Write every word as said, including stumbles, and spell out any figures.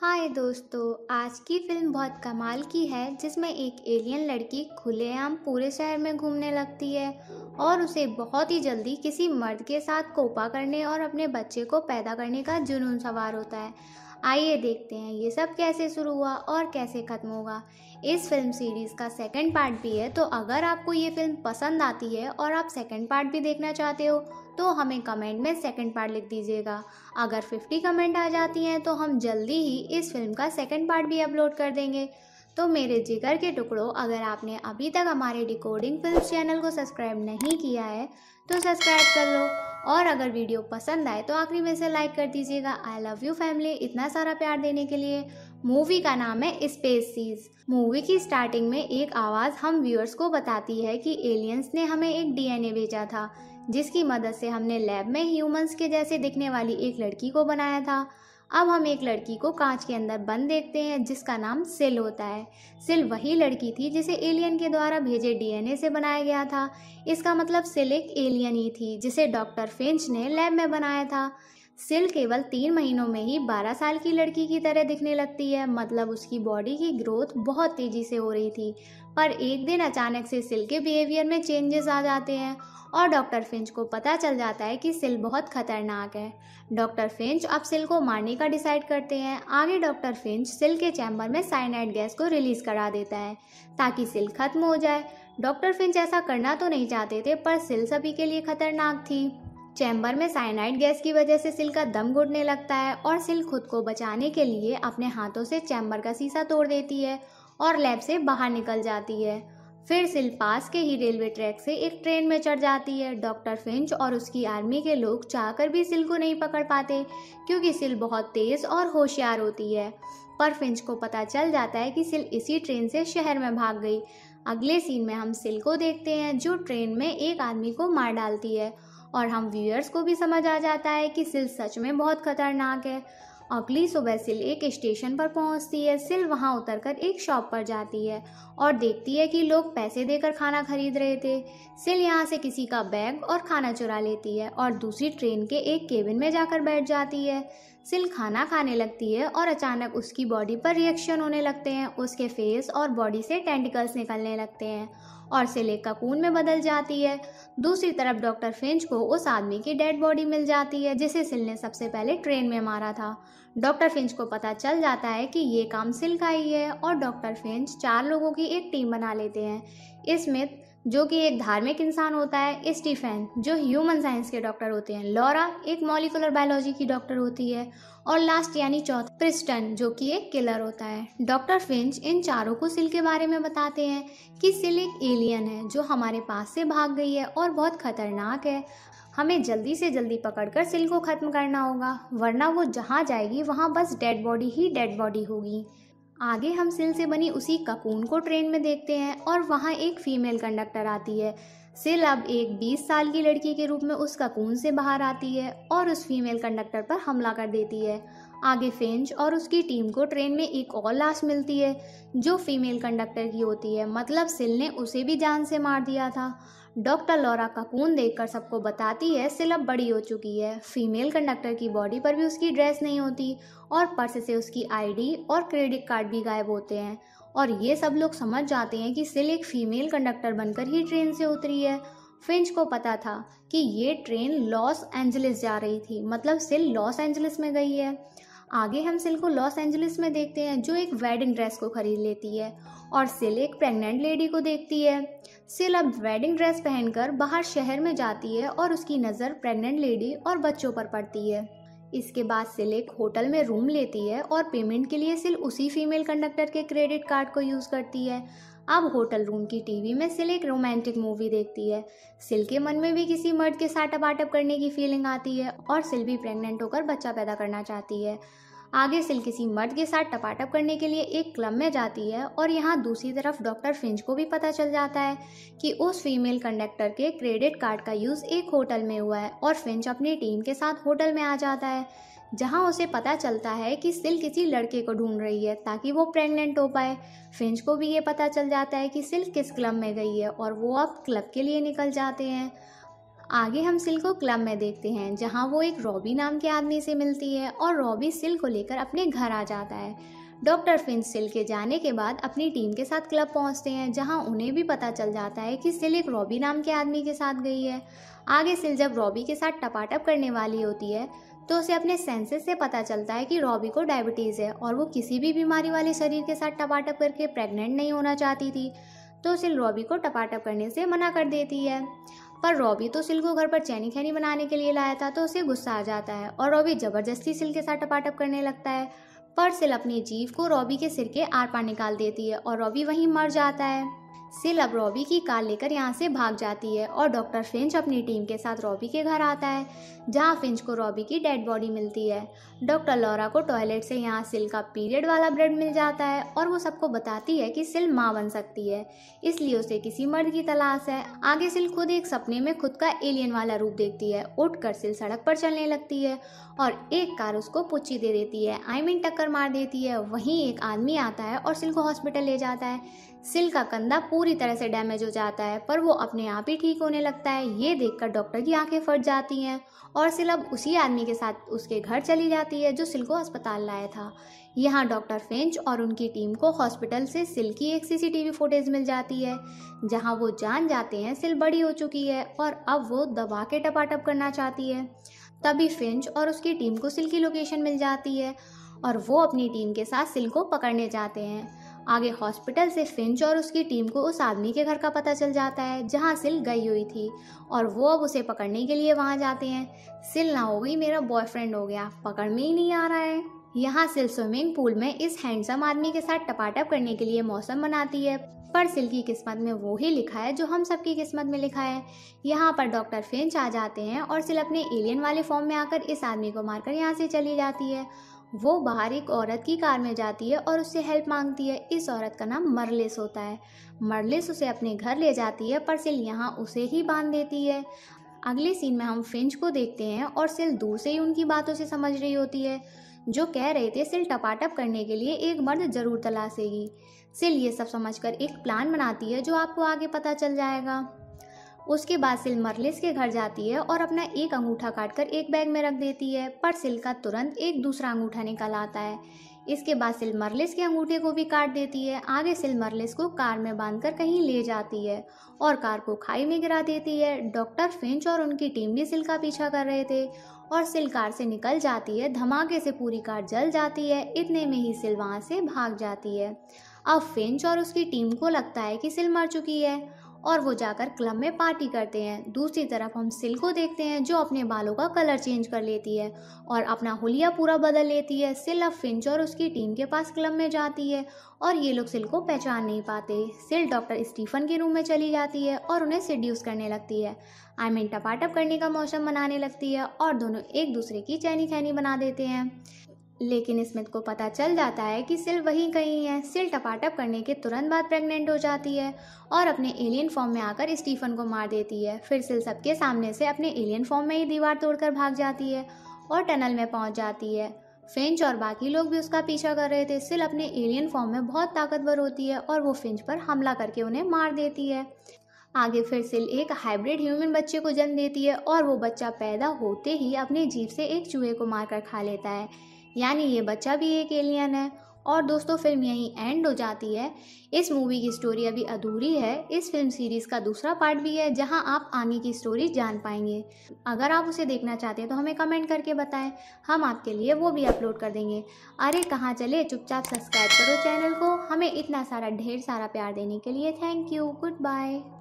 हाय दोस्तों, आज की फिल्म बहुत कमाल की है जिसमें एक एलियन लड़की खुलेआम पूरे शहर में घूमने लगती है और उसे बहुत ही जल्दी किसी मर्द के साथ कोपा करने और अपने बच्चे को पैदा करने का जुनून सवार होता है। आइए देखते हैं ये सब कैसे शुरू हुआ और कैसे ख़त्म होगा। इस फिल्म सीरीज़ का सेकंड पार्ट भी है, तो अगर आपको ये फिल्म पसंद आती है और आप सेकंड पार्ट भी देखना चाहते हो तो हमें कमेंट में सेकंड पार्ट लिख दीजिएगा। अगर पचास कमेंट आ जाती हैं तो हम जल्दी ही इस फिल्म का सेकंड पार्ट भी अपलोड कर देंगे। तो मेरे जिगर के टुकड़ों, अगर आपने अभी तक हमारे डिकोडिंग फिल्म चैनल को सब्सक्राइब नहीं किया है तो सब्सक्राइब कर लो, और अगर वीडियो पसंद आए तो आखिरी में से लाइक कर दीजिएगा। आई लव यू फैमिली, इतना सारा प्यार देने के लिए। मूवी का नाम है स्पेसीज। मूवी की स्टार्टिंग में एक आवाज़ हम व्यूअर्स को बताती है कि एलियंस ने हमें एक डीएनए भेजा था जिसकी मदद से हमने लैब में ह्यूमंस के जैसे दिखने वाली एक लड़की को बनाया था। अब हम एक लड़की को कांच के अंदर बंद देखते हैं जिसका नाम सिल होता है। सिल वही लड़की थी जिसे एलियन के द्वारा भेजे डीएनए से बनाया गया था। इसका मतलब सिल एक एलियन ही थी जिसे डॉक्टर फिंच ने लैब में बनाया था। सिल केवल तीन महीनों में ही बारह साल की लड़की की तरह दिखने लगती है, मतलब उसकी बॉडी की ग्रोथ बहुत तेज़ी से हो रही थी। पर एक दिन अचानक से सिल के बिहेवियर में चेंजेस आ जाते हैं और डॉक्टर फिंच को पता चल जाता है कि सिल बहुत खतरनाक है। डॉक्टर फिंच अब सिल को मारने का डिसाइड करते हैं। आगे डॉक्टर फिंच सिल के चैम्बर में साइनाइड गैस को रिलीज़ करा देता है ताकि सिल खत्म हो जाए। डॉक्टर फिंच ऐसा करना तो नहीं चाहते थे पर सिल सभी के लिए खतरनाक थी। चैम्बर में साइनाइड गैस की वजह से सिल का दम घुटने लगता है और सिल खुद को बचाने के लिए अपने हाथों से चैम्बर का शीशा तोड़ देती है और लैब से बाहर निकल जाती है। फिर सिल पास के ही रेलवे ट्रैक से एक ट्रेन में चढ़ जाती है। डॉक्टर फिंच और उसकी आर्मी के लोग चाहकर भी सिल को नहीं पकड़ पाते क्योंकि सिल बहुत तेज़ और होशियार होती है। पर फिंच को पता चल जाता है कि सिल इसी ट्रेन से शहर में भाग गई। अगले सीन में हम सिल को देखते हैं जो ट्रेन में एक आदमी को मार डालती है और हम व्यूअर्स को भी समझ आ जाता है कि सिल सच में बहुत खतरनाक है। अगली सुबह सिल एक स्टेशन पर पहुंचती है। सिल वहां उतरकर एक शॉप पर जाती है और देखती है कि लोग पैसे देकर खाना खरीद रहे थे। सिल यहां से किसी का बैग और खाना चुरा लेती है और दूसरी ट्रेन के एक केबिन में जाकर बैठ जाती है। सिल खाना खाने लगती है और अचानक उसकी बॉडी पर रिएक्शन होने लगते हैं। उसके फेस और बॉडी से टेंटिकल्स निकलने लगते हैं और सिल एक ककून में बदल जाती है। दूसरी तरफ डॉक्टर फिंच को उस आदमी की डेड बॉडी मिल जाती है जिसे सिल ने सबसे पहले ट्रेन में मारा था। डॉक्टर फिंच को पता चल जाता है कि ये काम सिल का ही है और डॉक्टर फिंच चार लोगों की एक टीम बना लेते हैं। इसमें जो कि एक धार्मिक इंसान होता है, स्टीफेन जो ह्यूमन साइंस के डॉक्टर होते हैं, लॉरा एक मॉलिकुलर बायोलॉजी की डॉक्टर होती है और लास्ट यानी चौथा प्रिस्टन जो कि एक किलर होता है। डॉक्टर फिंच इन चारों को सिल के बारे में बताते हैं कि सिल एक एलियन है जो हमारे पास से भाग गई है और बहुत खतरनाक है। हमें जल्दी से जल्दी पकड़कर सिल को ख़त्म करना होगा वरना वो जहाँ जाएगी वहाँ बस डेड बॉडी ही डेड बॉडी होगी। आगे हम सिल से बनी उसी ककून को ट्रेन में देखते हैं और वहाँ एक फीमेल कंडक्टर आती है। सिल अब एक बीस साल की लड़की के रूप में उस ककून से बाहर आती है और उस फीमेल कंडक्टर पर हमला कर देती है। आगे फिंच और उसकी टीम को ट्रेन में एक और लाश मिलती है जो फीमेल कंडक्टर की होती है, मतलब सिल ने उसे भी जान से मार दिया था। डॉक्टर लॉरा ककून देखकर सबको बताती है सिल अब बड़ी हो चुकी है। फीमेल कंडक्टर की बॉडी पर भी उसकी ड्रेस नहीं होती और पर्स से उसकी आईडी और क्रेडिट कार्ड भी गायब होते हैं और ये सब लोग समझ जाते हैं कि सिल एक फीमेल कंडक्टर बनकर ही ट्रेन से उतरी है। फिंच को पता था कि ये ट्रेन लॉस एंजलिस जा रही थी, मतलब सिल लॉस एंजलिस में गई है। आगे हम सिल को लॉस एंजलिस में देखते हैं जो एक वेडिंग ड्रेस को खरीद लेती है और सिल एक प्रेग्नेंट लेडी को देखती है। सिल अब वेडिंग ड्रेस पहनकर बाहर शहर में जाती है और उसकी नज़र प्रेग्नेंट लेडी और बच्चों पर पड़ती है। इसके बाद सिल एक होटल में रूम लेती है और पेमेंट के लिए सिल उसी फीमेल कंडक्टर के क्रेडिट कार्ड को यूज़ करती है। अब होटल रूम की टीवी में सिल एक रोमांटिक मूवी देखती है। सिल के मन में भी किसी मर्द के साथ टापाटप करने की फीलिंग आती है और सिल भी प्रेग्नेंट होकर बच्चा पैदा करना चाहती है। आगे सिल किसी मर्द के साथ टपाटप करने के लिए एक क्लब में जाती है और यहाँ दूसरी तरफ डॉक्टर फिंच को भी पता चल जाता है कि उस फीमेल कंडक्टर के क्रेडिट कार्ड का यूज़ एक होटल में हुआ है और फिंच अपनी टीम के साथ होटल में आ जाता है जहाँ उसे पता चलता है कि सिल किसी लड़के को ढूंढ रही है ताकि वो प्रेग्नेंट हो पाए। फिंच को भी ये पता चल जाता है कि सिल किस क्लब में गई है और वो अब क्लब के लिए निकल जाते हैं। आगे हम सिल को क्लब में देखते हैं जहाँ वो एक रॉबी नाम के आदमी से मिलती है और रॉबी सिल को लेकर अपने घर आ जाता है। डॉक्टर फिंच सिल के जाने के बाद अपनी टीम के साथ क्लब पहुँचते हैं जहाँ उन्हें भी पता चल जाता है कि सिल एक रॉबी नाम के आदमी के साथ गई है। आगे सिल जब रॉबी के साथ टपाटप करने वाली होती है तो उसे अपने सेंसेस से पता चलता है कि रॉबी को डायबिटीज़ है और वो किसी भी बीमारी वाले शरीर के साथ टपाटप करके प्रेग्नेंट नहीं होना चाहती थी, तो सिल रॉबी को टपाटप करने से मना कर देती है। पर रॉबी तो सिल को घर पर चैनी खैनी बनाने के लिए लाया था, तो उसे गुस्सा आ जाता है और रॉबी ज़बरदस्ती सिल के साथ टपाटप करने लगता है। पर सिल अपनी जीभ को रॉबी के सिर के आर पार निकाल देती है और रॉबी वहीं मर जाता है। सिल अब रॉबी की कार लेकर यहाँ से भाग जाती है और डॉक्टर फिंच अपनी टीम के साथ रॉबी के घर आता है जहाँ फिंच को रॉबी की डेड बॉडी मिलती है। डॉक्टर लॉरा को टॉयलेट से यहाँ सिल का पीरियड वाला ब्लड मिल जाता है और वो सबको बताती है कि सिल माँ बन सकती है, इसलिए उसे किसी मर्द की तलाश है। आगे सिल खुद एक सपने में खुद का एलियन वाला रूप देखती है। उठ कर सिल सड़क पर चलने लगती है और एक कार उसको पुच्ची दे देती है, आई मीन टक्कर मार देती है। वहीं एक आदमी आता है और सिल को हॉस्पिटल ले जाता है। सिल का कंधा पूरी तरह से डैमेज हो जाता है पर वो अपने आप ही ठीक होने लगता है। ये देखकर डॉक्टर की आंखें फट जाती हैं और सिल अब उसी आदमी के साथ उसके घर चली जाती है जो सिल को अस्पताल लाया था। यहाँ डॉक्टर फिंच और उनकी टीम को हॉस्पिटल से सिल की एक सीसीटीवी फुटेज मिल जाती है जहाँ वो जान जाते हैं सिल बड़ी हो चुकी है और अब वो दबा के टपाटप करना चाहती है। तभी फिंच और उसकी टीम को सिल की लोकेशन मिल जाती है और वो अपनी टीम के साथ सिल को पकड़ने जाते हैं। आगे हॉस्पिटल से फिंच और उसकी टीम को उस आदमी के घर का पता चल जाता है जहाँ सिल गई हुई थी और वो अब उसे पकड़ने के लिए वहाँ जाते हैं। सिल ना हो गई मेरा बॉयफ्रेंड हो गया, पकड़ में ही नहीं आ रहा है। यहाँ सिल स्विमिंग पूल में इस हैंडसम आदमी के साथ टपाटप करने के लिए मौसम बनाती है पर सिल की किस्मत में वो ही लिखा है जो हम सबकी किस्मत में लिखा है। यहाँ पर डॉक्टर फिंच आ जाते हैं और सिल अपने एलियन वाले फॉर्म में आकर इस आदमी को मारकर यहाँ से चली जाती है। वो बाहर एक औरत की कार में जाती है और उससे हेल्प मांगती है। इस औरत का नाम मार्लेस होता है। मार्लेस उसे अपने घर ले जाती है पर सिल यहाँ उसे ही बांध देती है। अगले सीन में हम फिंच को देखते हैं और सिल दूर से ही उनकी बातों से समझ रही होती है जो कह रहे थे सिल टपाटप करने के लिए एक मर्द जरूर तलाशेगी। सिल ये सब समझकर एक प्लान बनाती है जो आपको आगे पता चल जाएगा। उसके बाद सिल मार्लेस के घर जाती है और अपना एक अंगूठा काटकर एक बैग में रख देती है पर सिल का तुरंत एक दूसरा अंगूठा निकल आता है। इसके बाद सिल मार्लेस के अंगूठे को भी काट देती है। आगे सिल मार्लेस को कार में बांधकर कहीं ले जाती है और कार को खाई में गिरा देती है। डॉक्टर फिंच और उनकी टीम भी सिल का पीछा कर रहे थे और सिल कार से निकल जाती है। धमाके से पूरी कार जल जाती है। इतने में ही सिल वहाँ से भाग जाती है। अब फिंच और उसकी टीम को लगता है कि सिल मर चुकी है और वो जाकर क्लब में पार्टी करते हैं। दूसरी तरफ हम सिल को देखते हैं जो अपने बालों का कलर चेंज कर लेती है और अपना हुलिया पूरा बदल लेती है। सिल अब फिंच और उसकी टीम के पास क्लब में जाती है और ये लोग सिल को पहचान नहीं पाते। सिल डॉक्टर स्टीफन के रूम में चली जाती है और उन्हें सेड्यूस करने लगती है, आई मीन टपाटप करने का मौसम बनाने लगती है और दोनों एक दूसरे की चैनी खैनी बना देते हैं। लेकिन स्मिथ को पता चल जाता है कि सिल वहीं कहीं है। सिल टपाटप करने के तुरंत बाद प्रेग्नेंट हो जाती है और अपने एलियन फॉर्म में आकर स्टीफन को मार देती है। फिर सिल सबके सामने से अपने एलियन फॉर्म में ही दीवार तोड़कर भाग जाती है और टनल में पहुंच जाती है। फिंच और बाकी लोग भी उसका पीछा कर रहे थे। सिल अपने एलियन फॉर्म में बहुत ताकतवर होती है और वो फिंच पर हमला करके उन्हें मार देती है। आगे फिर सिल एक हाइब्रिड ह्यूमन बच्चे को जन्म देती है और वो बच्चा पैदा होते ही अपने जीभ से एक चूहे को मारकर खा लेता है, यानी ये बच्चा भी एक एलियन है। और दोस्तों फिल्म यहीं एंड हो जाती है। इस मूवी की स्टोरी अभी अधूरी है। इस फिल्म सीरीज़ का दूसरा पार्ट भी है जहां आप आगे की स्टोरी जान पाएंगे। अगर आप उसे देखना चाहते हैं तो हमें कमेंट करके बताएं, हम आपके लिए वो भी अपलोड कर देंगे। अरे कहाँ चले, चुपचाप सब्सक्राइब करो चैनल को। हमें इतना सारा ढेर सारा प्यार देने के लिए थैंक यू। Good bye.